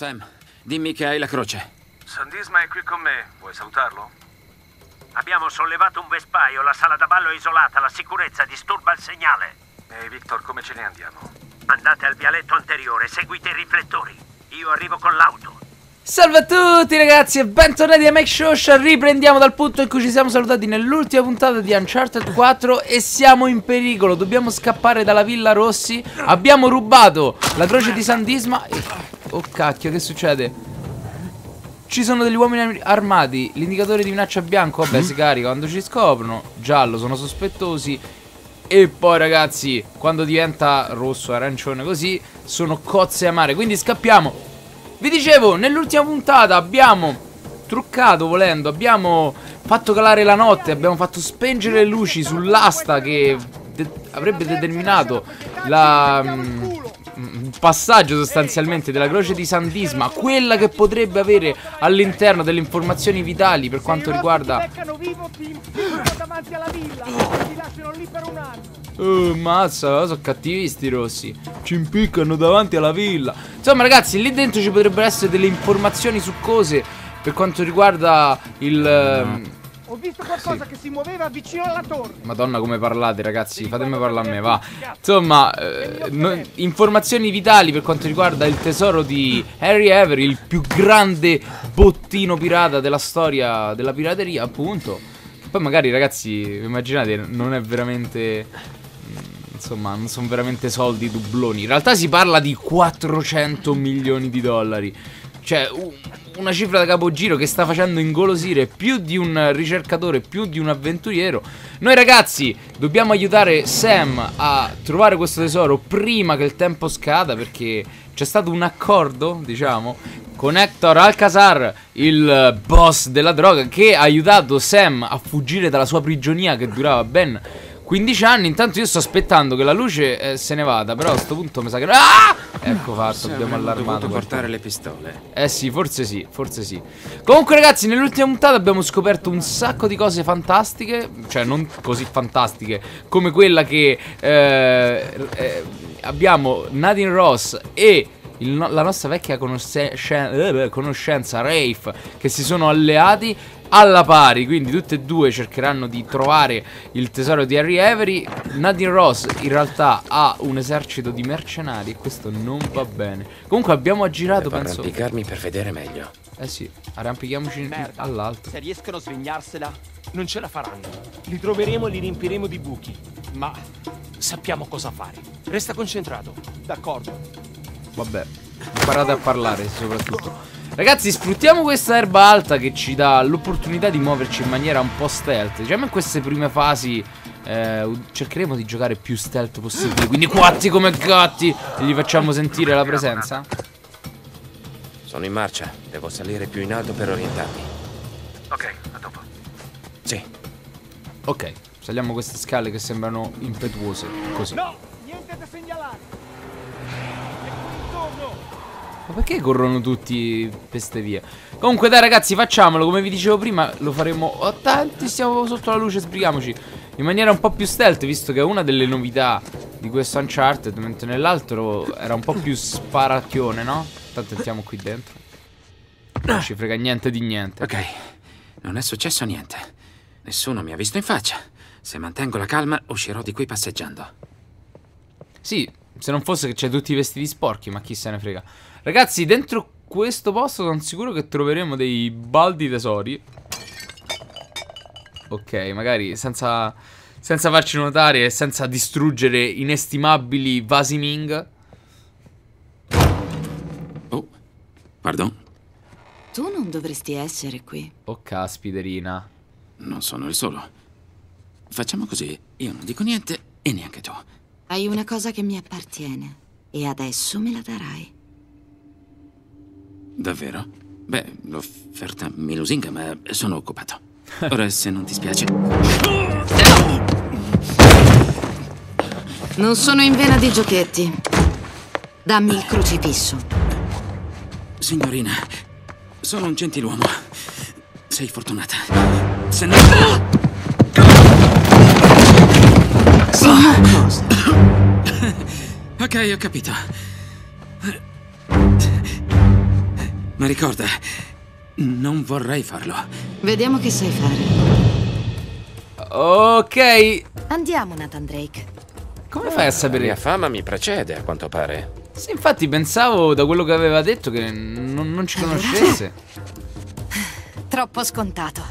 Sam, dimmi che hai la croce. San Disma è qui con me, vuoi salutarlo? Abbiamo sollevato un vespaio, la sala da ballo è isolata, la sicurezza disturba il segnale. Ehi, Victor, come ce ne andiamo? Andate al vialetto anteriore, seguite i riflettori. Io arrivo con l'auto. Salve a tutti ragazzi e bentornati a MikeShowSha. Riprendiamo dal punto in cui ci siamo salutati nell'ultima puntata di Uncharted 4 e siamo in pericolo, dobbiamo scappare dalla Villa Rossi. Abbiamo rubato la croce di San Disma e... oh cacchio, che succede? Ci sono degli uomini armati, l'indicatore di minaccia bianco, vabbè si carica quando ci scoprono, giallo sono sospettosi. E poi ragazzi, quando diventa rosso, arancione così, sono cozze amare, quindi scappiamo. Vi dicevo, nell'ultima puntata abbiamo truccato volendo, abbiamo fatto calare la notte, abbiamo fatto spengere le luci sull'asta che avrebbe determinato il passaggio sostanzialmente della croce di San Disma, quella che potrebbe avere all'interno delle informazioni vitali per quanto riguarda... Oh, mazza, sono cattivi sti rossi. Ci impiccano davanti alla villa. Insomma ragazzi, lì dentro ci potrebbero essere delle informazioni su cose per quanto riguarda il... Ho visto qualcosa che si muoveva vicino alla torre. Madonna come parlate ragazzi, fatemi parlare a me, va. Insomma, informazioni vitali per quanto riguarda il tesoro di Harry Avery, il più grande bottino pirata della storia della pirateria, appunto. Poi magari ragazzi, immaginate, non è veramente... insomma, non sono veramente soldi dubloni. In realtà si parla di 400 milioni di dollari. Cioè, una cifra da capogiro che sta facendo ingolosire più di un ricercatore, più di un avventuriero. Noi ragazzi dobbiamo aiutare Sam a trovare questo tesoro prima che il tempo scada, perché c'è stato un accordo, diciamo, con Hector Alcazar, il boss della droga, che ha aiutato Sam a fuggire dalla sua prigionia che durava ben 15 anni, intanto io sto aspettando che la luce se ne vada, però a sto punto mi sa che... Ah! Ecco fatto, abbiamo allarmato. Dovuto portare le pistole. Eh sì, forse sì, forse sì. Comunque ragazzi, nell'ultima puntata abbiamo scoperto un sacco di cose fantastiche, cioè non così fantastiche, come quella che abbiamo Nadine Ross e... la nostra vecchia conoscenza Rafe, che si sono alleati alla pari, quindi tutte e due cercheranno di trovare il tesoro di Harry Avery. Nadine Ross in realtà ha un esercito di mercenari e questo non va bene. Comunque abbiamo aggirato, penso, arrampicarmi per vedere meglio. Eh sì, arrampichiamoci all'alto. Se riescono a svignarsela non ce la faranno. Li troveremo e li riempiremo di buchi, ma sappiamo cosa fare. Resta concentrato, d'accordo? Vabbè, imparate a parlare soprattutto. Ragazzi, sfruttiamo questa erba alta che ci dà l'opportunità di muoverci in maniera un po' stealth. Diciamo in queste prime fasi cercheremo di giocare più stealth possibile. Quindi quatti come gatti e gli facciamo sentire la presenza. Sono in marcia, devo salire più in alto per orientarmi. Ok, a dopo. Sì. Ok, saliamo queste scale che sembrano impetuose. Così. No, niente da segnalare. Ma perché corrono tutti per queste vie? Comunque dai ragazzi, facciamolo, come vi dicevo prima lo faremo. Oh, tanti, stiamo sotto la luce, sbrighiamoci in maniera un po' più stealth, visto che è una delle novità di questo Uncharted, mentre nell'altro era un po' più sparacchione, no? Tanto entriamo qui dentro, non ci frega niente di niente. Ok, non è successo niente, nessuno mi ha visto in faccia. Se mantengo la calma uscirò di qui passeggiando. Sì, se non fosse che c'è tutti i vestiti sporchi, ma chi se ne frega. Ragazzi, dentro questo posto sono sicuro che troveremo dei baldi tesori. Ok, magari senza farci notare e senza distruggere inestimabili vasi Ming. Oh, pardon. Tu non dovresti essere qui. Oh, caspiterina. Non sono il solo. Facciamo così, io non dico niente e neanche tu. Hai una cosa che mi appartiene e adesso me la darai. Davvero? Beh, l'offerta mi lusinga, ma sono occupato. Ora, se non ti spiace... Non sono in vena di giochetti. Dammi il crocifisso. Signorina, sono un gentiluomo. Sei fortunata. Se no... Cosa? Ok, ho capito. Ma ricorda, non vorrei farlo. Vediamo che sai fare. Ok. Andiamo, Nathan Drake. Come fai a sapere? La mia fama mi precede, a quanto pare. Sì, infatti pensavo da quello che aveva detto che non ci conoscesse. Troppo scontato.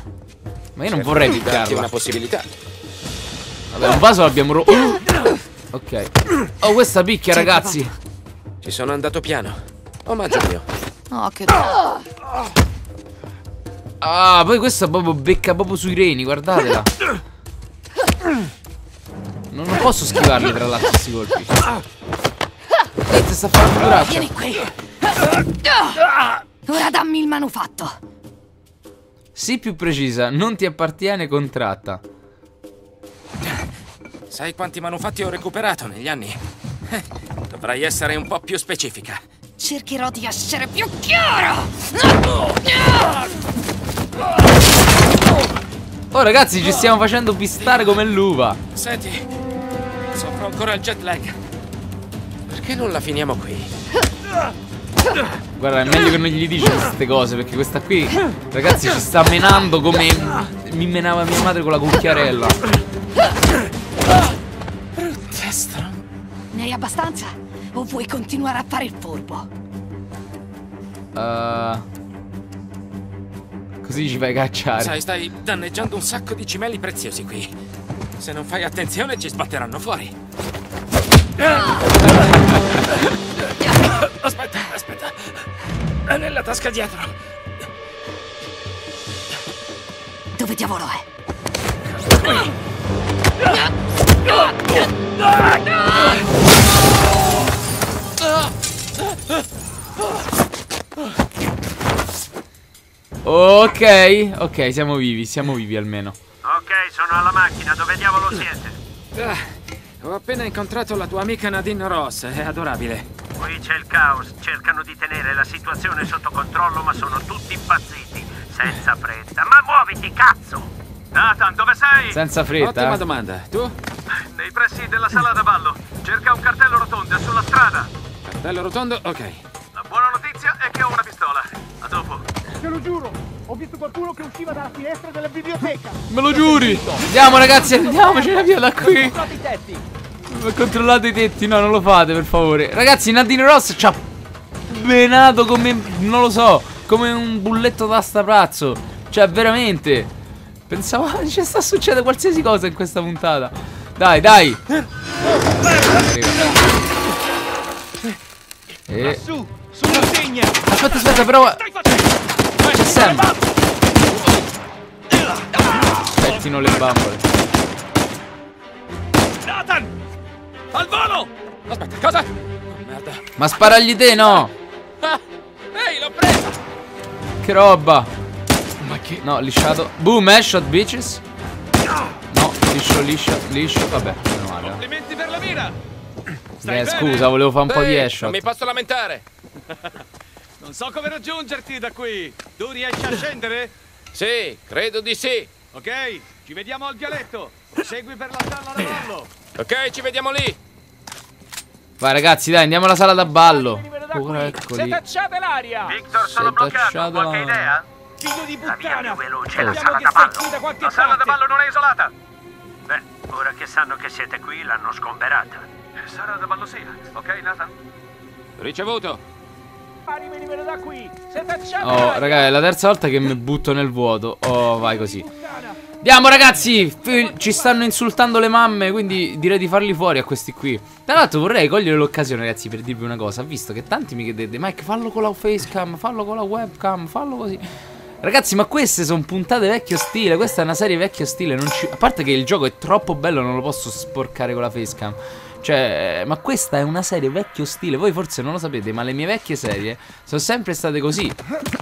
Ma io non vorrei piccarla. È una possibilità. Vabbè, un vaso l'abbiamo rotto. Ok. Oh, questa picchia, ragazzi. Ci sono andato piano. Omaggio mio. Oh, che bello. Ah, poi questa proprio becca proprio sui reni, guardatela. Non posso schivarli, tra l'altro, questi colpi. Ti sta facendo un braccio. Vieni qui. Ora dammi il manufatto. Sii più precisa, non ti appartiene, contratta. Sai quanti manufatti ho recuperato negli anni? Dovrai essere un po' più specifica. Cercherò di essere più chiaro. Oh ragazzi, ci stiamo facendo pistare come l'uva. Senti, soffro ancora il jet lag. Perché non la finiamo qui? Guarda, è meglio che non gli dici queste cose, perché questa qui, ragazzi, ci sta menando come mi menava mia madre con la cucchiarella. Brutta strana. Ne hai abbastanza? O vuoi continuare a fare il furbo? Così ci vai a cacciare. Sai, stai danneggiando un sacco di cimeli preziosi qui. Se non fai attenzione ci sbatteranno fuori. Aspetta. È nella tasca dietro. Dove diavolo è? Qui. Ok, siamo vivi almeno. Ok, sono alla macchina, dove diavolo siete? Ho appena incontrato la tua amica Nadine Ross, è adorabile. Qui c'è il caos, cercano di tenere la situazione sotto controllo ma sono tutti impazziti, senza fretta. Ma muoviti, cazzo! Nathan, dove sei? Senza fretta. Ottima domanda, tu? Nei pressi della sala da ballo, cerca un cartello rotondo sulla strada. Cartello rotondo, ok. La buona notizia è che ho una pistola, a dopo. Te lo giuro, ho visto qualcuno che usciva dalla finestra della biblioteca. Me lo giuri? Andiamo ragazzi, andiamocene via da qui. Controllate i tetti, no, non lo fate per favore. Ragazzi, Nadine Ross ci ha benato come, non lo so, come un bulletto da staprazzo. Cioè, veramente. Pensavo, ci sta succedendo qualsiasi cosa in questa puntata. Dai. Aspetta, però... C'è Sam. Pettino le bambole. Nathan! Al volo! Aspetta, cosa? Oh, merda. Ma sparagli te, no? Ehi, l'ho presa! Che roba! Ma che... No, lisciato. Boom, headshot, bitches. No, liscio. Vabbè, meno male. Complimenti per la mira! Scusa, volevo fare un po' di headshot. Non mi posso lamentare. Non so come raggiungerti da qui. Tu riesci a scendere? Sì, credo di sì. Ok, ci vediamo al vialetto. Segui per la sala da ballo. Ok, ci vediamo lì. Vai ragazzi, dai, andiamo alla sala da ballo. Se tacciate l'aria. Victor, sono bloccato, qualche idea? Figlio di puttana, la sala da ballo. La sala da ballo non è isolata. Beh, ora che sanno che siete qui, l'hanno sgomberata. Sala da ballo sì, ok Nathan? Ricevuto. Oh raga, è la terza volta che mi butto nel vuoto. Oh, vai così. Andiamo ragazzi. Ci stanno insultando le mamme, quindi direi di farli fuori a questi qui. Tra l'altro vorrei cogliere l'occasione ragazzi per dirvi una cosa. Visto che tanti mi chiedete: Mike, fallo con la facecam, fallo con la webcam, fallo così. Ragazzi, ma queste sono puntate vecchio stile. Questa è una serie vecchio stile, non ci... A parte che il gioco è troppo bello, non lo posso sporcare con la facecam. Cioè, ma questa è una serie vecchio stile. Voi forse non lo sapete, ma le mie vecchie serie sono sempre state così.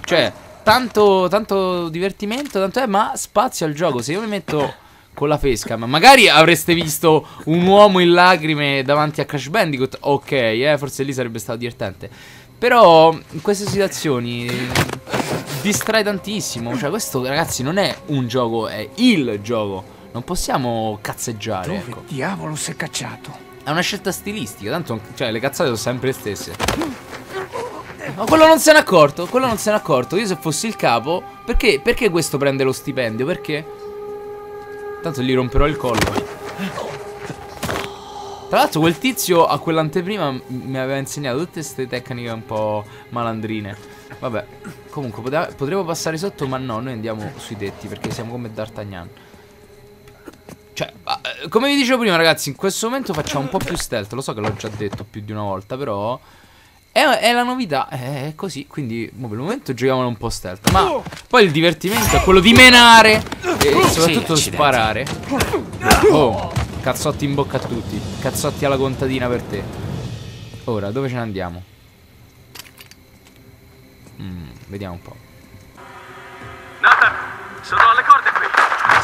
Cioè, tanto divertimento, tanto è, ma spazio al gioco. Se io mi metto con la facecam, magari avreste visto un uomo in lacrime davanti a Crash Bandicoot. Ok, forse lì sarebbe stato divertente. Però in queste situazioni distrae tantissimo. Cioè, questo ragazzi non è un gioco, è il gioco. Non possiamo cazzeggiare. Dove diavolo si è cacciato? È una scelta stilistica, tanto, cioè, le cazzate sono sempre le stesse. Ma quello non se n'è accorto, quello non se n'è accorto. Io se fossi il capo, perché questo prende lo stipendio? Perché? Tanto gli romperò il collo. Tra l'altro quel tizio a quell'anteprima mi aveva insegnato tutte queste tecniche un po' malandrine. Vabbè, comunque potremmo passare sotto, ma no, noi andiamo sui tetti perché siamo come D'Artagnan. Cioè, come vi dicevo prima ragazzi, in questo momento facciamo un po' più stealth. Lo so che l'ho già detto più di una volta, però è la novità, è così. Quindi per il momento giochiamo un po' stealth, ma poi il divertimento è quello di menare e soprattutto sparare. Oh, cazzotti in bocca a tutti. Cazzotti alla contadina per te. Ora, dove ce ne andiamo? Vediamo un po'. Nathan, sono alle corde qui. Mi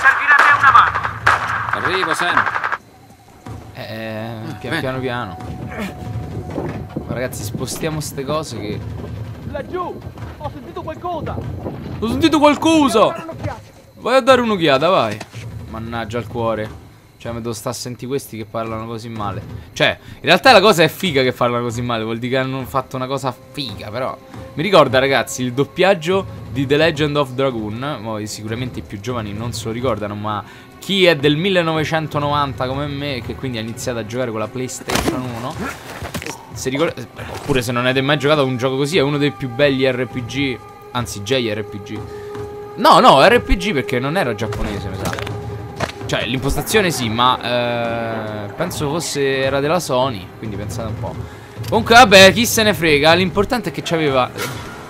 servirebbe una mano. Arrivo, Sam. Piano piano. Ma ragazzi, spostiamo ste cose che... Laggiù, ho sentito qualcosa. Ho sentito qualcosa. Vai a dare un'occhiata, vai. Mannaggia al cuore. Cioè mi devo stare a sentire questi che parlano così male. Cioè in realtà la cosa è figa che parlano così male, vuol dire che hanno fatto una cosa figa. Però mi ricorda ragazzi il doppiaggio di The Legend of Dragoon. Voi sicuramente i più giovani non se lo ricordano, ma chi è del 1990 come me, che quindi ha iniziato a giocare con la PlayStation 1, se ricorda, oppure se non avete mai giocato a un gioco così, è uno dei più belli RPG, anzi JRPG. No RPG, perché non era giapponese mi sa. Cioè l'impostazione sì, ma penso fosse, era della Sony, quindi pensate un po'. Comunque vabbè, chi se ne frega, l'importante è che c'aveva,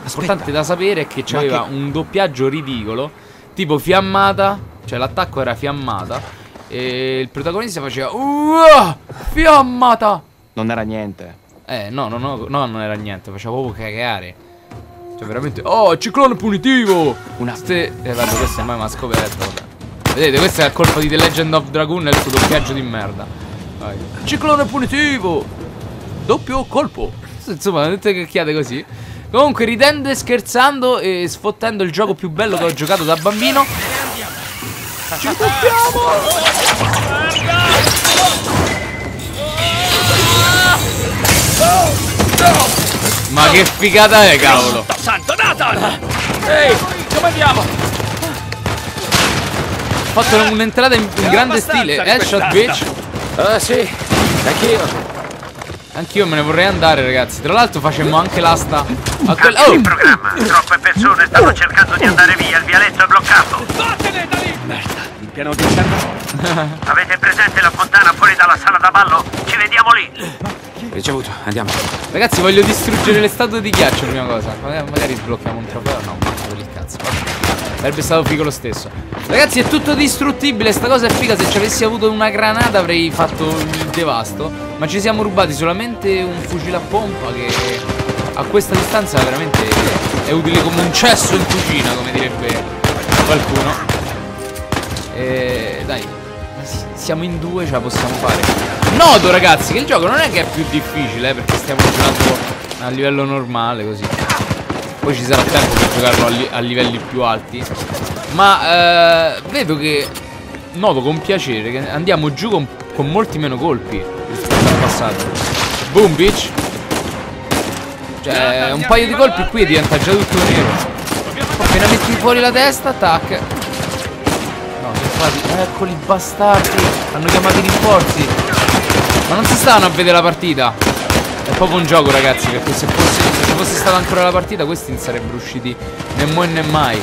l'importante da sapere è che c'aveva un doppiaggio ridicolo, tipo fiammata, cioè l'attacco era fiammata e il protagonista faceva fiammata. Non era niente. No, non era niente, faceva proprio cagare. Cioè veramente, oh, ciclone punitivo. Vabbè, questa è mai una scoperta, vabbè. Vedete, questa è la colpa di The Legend of Dragoon e il suo doppiaggio di merda. Vai. Ciclone punitivo, doppio colpo. Insomma, tutte cacchiate così. Comunque, ridendo e scherzando e sfottendo il gioco più bello che ho giocato da bambino, ci tocchiamo. Ma che figata è, cavolo. Santo Nathan! Ehi, dove andiamo? Ho fatto un'entrata in grande stile. Headshot bitch. Ah sì, anch'io me ne vorrei andare ragazzi. Tra l'altro facemmo anche l'asta a quel... Oh! Programma. Troppe persone stanno cercando di andare via. Il vialetto è bloccato. Vattene da lì. Merda, il piano di serva. Avete presente la fontana fuori dalla sala da ballo? Ci vediamo lì. Ricevuto, andiamo. Ragazzi, voglio distruggere le statue di ghiaccio prima cosa. Magari sblocchiamo un trofeo. No, per il cazzo. Sarebbe stato figo lo stesso. Ragazzi, è tutto distruttibile. Sta cosa è figa. Se ci avessi avuto una granata avrei fatto il devasto. Ma ci siamo rubati solamente un fucile a pompa, che a questa distanza veramente è utile come un cesso in cucina, come direbbe qualcuno. E dai, siamo in due, ce la possiamo fare. Noto ragazzi che il gioco non è che è più difficile, perché stiamo giocando a livello normale così. Poi ci sarà tempo per giocarlo a livelli più alti. Ma vedo che, noto con piacere che andiamo giù con molti meno colpi rispetto al passato. Boom bitch. Cioè un paio di colpi qui diventa già tutto nero. Appena metti fuori la testa, tac. No, infatti, eccoli bastardi. Hanno chiamato i rinforzi. Ma non si stanno a vedere la partita. È proprio un gioco ragazzi, perché se fosse stata ancora la partita questi non sarebbero usciti né mo' né mai.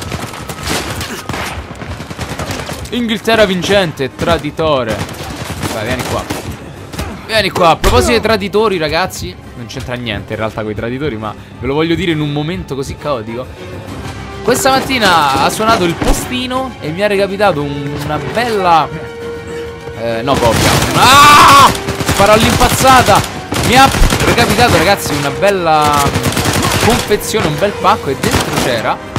Inghilterra vincente, traditore. Vai, vieni qua. Vieni qua, a proposito dei traditori ragazzi, non c'entra niente in realtà con i traditori, ma ve lo voglio dire in un momento così caotico. Questa mattina ha suonato il postino e mi ha recapitato una bella... no, coppia. Ah! Sparo all'impazzata! Mi ha recapitato ragazzi una bella confezione, un bel pacco, e dentro c'era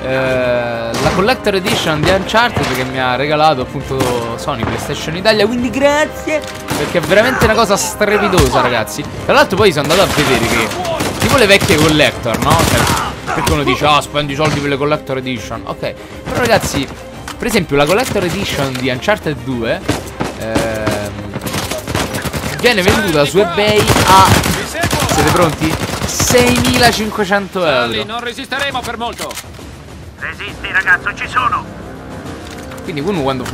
la Collector Edition di Uncharted che mi ha regalato appunto Sony PlayStation Italia. Quindi grazie, perché è veramente una cosa strepitosa ragazzi. Tra l'altro poi sono andato a vedere che tipo le vecchie Collector, no? Cioè, perché uno dice oh, spendi i soldi per le Collector Edition. Ok, però ragazzi, per esempio la Collector Edition di Uncharted 2 viene venduta su eBay a... Siete pronti? 6.500 euro. Sully, non resisteremo per molto. Resisti ragazzo, ci sono. Quindi uno quando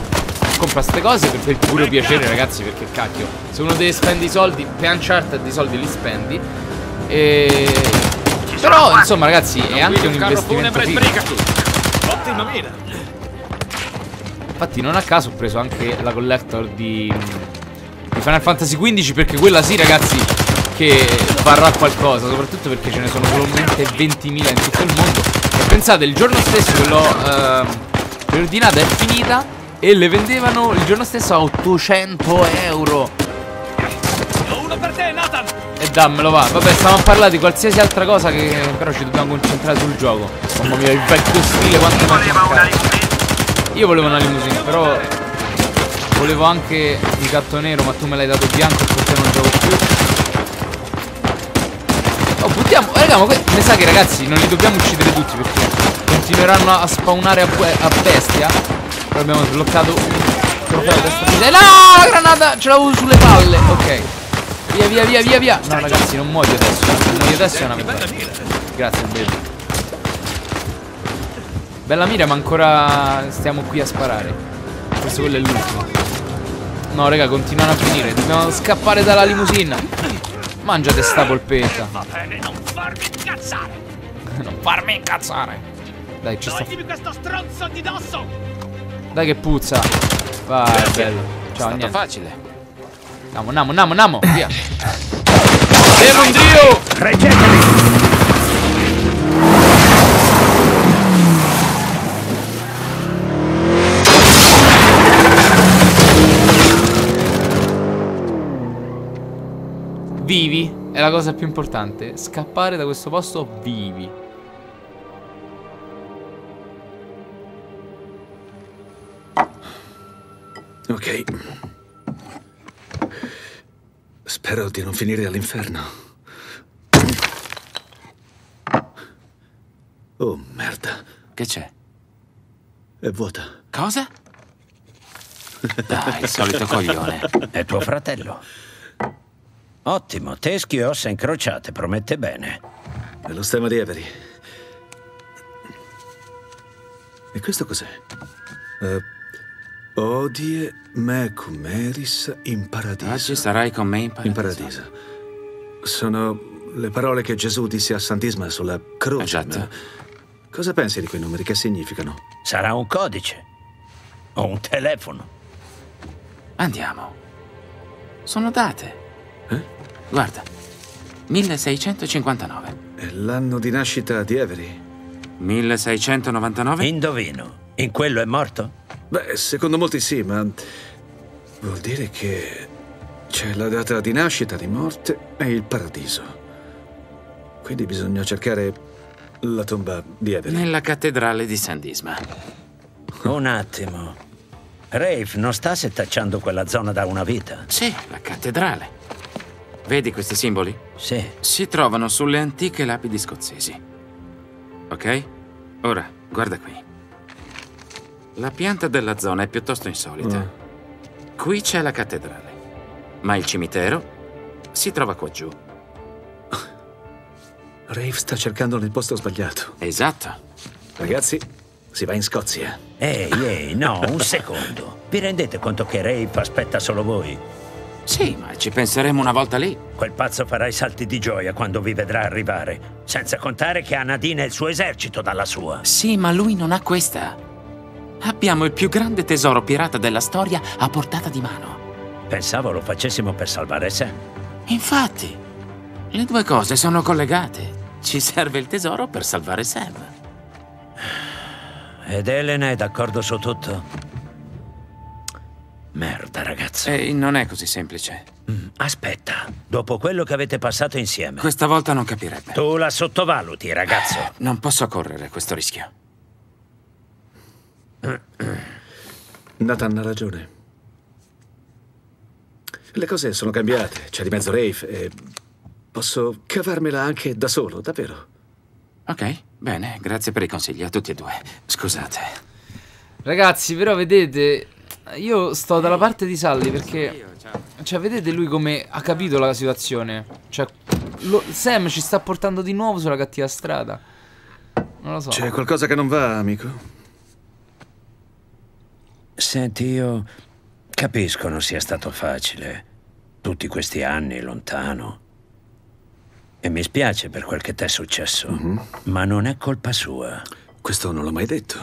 compra ste cose per il puro piacere, ragazzi, perché cacchio, se uno deve spendere i soldi per Uncharted, i soldi li spendi. Però insomma ragazzi, è anche un investimento figo. Ottima mira. Infatti non a caso ho preso anche la collector di Final Fantasy 15, perché quella sì ragazzi che varrà qualcosa, soprattutto perché ce ne sono solamente 20.000 in tutto il mondo. E pensate, il giorno stesso che l'ho preordinata è finita e le vendevano il giorno stesso a 800 euro. Uno per te, Nathan. E dammelo va. Vabbè, stiamo a parlare di qualsiasi altra cosa, che però ci dobbiamo concentrare sul gioco. Mamma mia, il vecchio stile, quanto manca. Io volevo una limousine, però volevo anche il gatto nero, ma tu me l'hai dato bianco e perché non gioco più. Oh, buttiamo. Raga, ma mi sa che ragazzi non li dobbiamo uccidere tutti, perché continueranno a spawnare a bestia. Però abbiamo sbloccato un trofeo testa finita. No, la granata ce l'avevo sulle palle. Ok, via via via via via. No ragazzi, non muoio adesso. Non muoio adesso è una merda. Grazie, bello. Bella mira, ma ancora stiamo qui a sparare. Forse quello è l'ultimo. No raga, continuano a venire. Dobbiamo scappare dalla limousina. Mangiate sta polpetta. Va bene, non farmi incazzare. Non farmi incazzare. Dai, ci sta. Questo stronzo di dosso. Dai che puzza. Vai, bello. Ciao, niente. È stato facile. Andiamo, andiamo, andiamo, andiamo. Via. Devo un dio. Reggeteli. Vivi è la cosa più importante. Scappare da questo posto vivi. Ok. Spero di non finire all'inferno. Oh merda. Che c'è? È vuota. Cosa? Dai, il solito coglione. È tuo fratello. Ottimo, teschio e ossa incrociate, promette bene. È lo stemma di Avery. E questo cos'è? Odie me cum eris in paradiso. Oggi sarai con me in paradiso. In paradiso. Sono le parole che Gesù disse a San Disma sulla croce. Esatto. Ma cosa pensi di quei numeri? Che significano? Sarà un codice. O un telefono. Andiamo. Sono date. Eh? Guarda, 1659. È l'anno di nascita di Avery. 1699? Indovino, in quello è morto? Beh, secondo molti sì, ma vuol dire che c'è la data di nascita, di morte e il paradiso. Quindi bisogna cercare la tomba di Avery. Nella cattedrale di San Disma. Un attimo. Rafe non sta setacciando quella zona da una vita? Sì, la cattedrale. Vedi questi simboli? Sì. Si trovano sulle antiche lapidi scozzesi. Ok? Ora, guarda qui. La pianta della zona è piuttosto insolita. Qui c'è la cattedrale, ma il cimitero si trova qua giù. Rafe sta cercando nel posto sbagliato. Esatto. Ragazzi, si va in Scozia. Ehi, no, un secondo. Vi rendete conto che Rafe aspetta solo voi? Sì, ma ci penseremo una volta lì. Quel pazzo farà i salti di gioia quando vi vedrà arrivare. Senza contare che ha Nadine e il suo esercito dalla sua. Sì, ma lui non ha questa. Abbiamo il più grande tesoro pirata della storia a portata di mano. Pensavo lo facessimo per salvare Sam. Infatti, le due cose sono collegate. Ci serve il tesoro per salvare Sam. Ed Elena è d'accordo su tutto? Merda, ragazzi. Non è così semplice. Aspetta, dopo quello che avete passato insieme. Questa volta non capirebbe. Tu la sottovaluti, ragazzo. Non posso correre questo rischio. Nathan ha ragione. Le cose sono cambiate. C'è di mezzo Rafe e posso cavarmela anche da solo, davvero. Ok, bene, grazie per i consigli a tutti e due. Scusate. Ragazzi, però vedete, io sto dalla parte di Sully perché, cioè, vedete lui come ha capito la situazione. Cioè, Sam ci sta portando di nuovo sulla cattiva strada. Non lo so. C'è qualcosa che non va, amico? Senti, io capisco non sia stato facile. Tutti questi anni lontano. E mi spiace per quel che t'è successo, ma non è colpa sua. Questo non l'ho mai detto.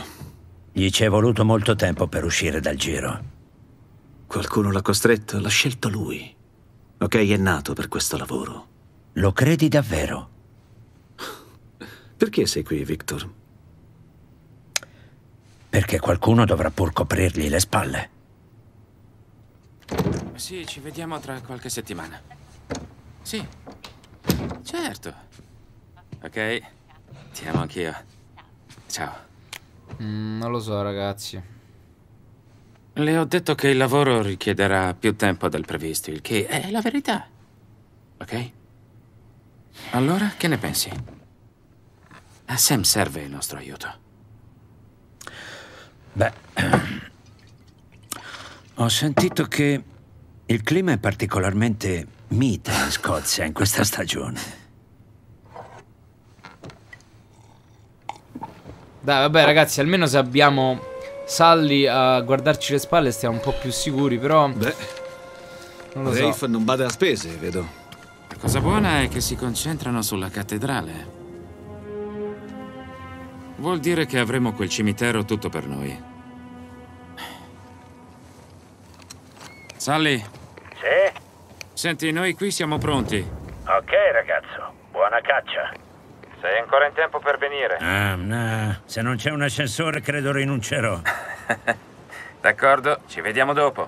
Gli ci è voluto molto tempo per uscire dal giro. Qualcuno l'ha costretto, l'ha scelto lui. Ok, è nato per questo lavoro. Lo credi davvero? Perché sei qui, Victor? Perché qualcuno dovrà pur coprirgli le spalle. Sì, ci vediamo tra qualche settimana. Sì. Certo. Ok, ti amo anch'io. Ciao. Non lo so, ragazzi. Le ho detto che il lavoro richiederà più tempo del previsto, il che è la verità. Ok? Allora, che ne pensi? A Sam serve il nostro aiuto. Beh, ho sentito che il clima è particolarmente mite in Scozia in questa stagione. Dai, vabbè ragazzi, almeno se abbiamo Sully a guardarci le spalle stiamo un po' più sicuri, però... Beh, non lo so. Rafe non bada a spese, vedo. La cosa buona è che si concentrano sulla cattedrale. Vuol dire che avremo quel cimitero tutto per noi. Sully? Sì? Senti, noi qui siamo pronti. Ok, ragazzo. Buona caccia. Sei ancora in tempo per venire. Ah, no. Se non c'è un ascensore, credo rinuncerò. D'accordo, ci vediamo dopo.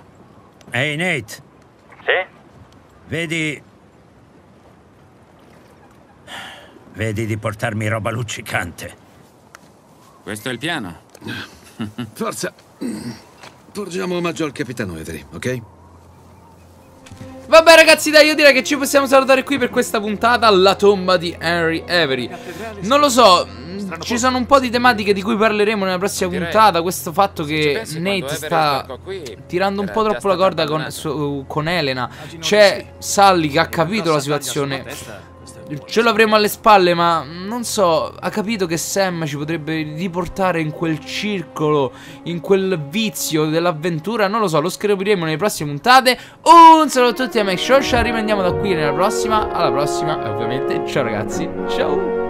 Ehi, Nate. Sì? Vedi di portarmi roba luccicante. Questo è il piano. Forza. Porgiamo omaggio al capitano Avery, ok? Vabbè ragazzi, dai, io direi che ci possiamo salutare qui per questa puntata. La tomba di Harry Avery. Non lo so, ci sono un po' di tematiche di cui parleremo nella prossima puntata. Questo fatto che Nate sta tirando un po' troppo la corda con Elena. C'è Sully che ha capito la situazione. Ce l'avremo alle spalle, ma non so, ha capito che Sam ci potrebbe riportare in quel circolo, in quel vizio dell'avventura. Non lo so, lo scopriremo nelle prossime puntate. Un saluto a tutti da MikeShowSha, rimandiamo da qui nella prossima. Alla prossima, e ovviamente ciao ragazzi, ciao.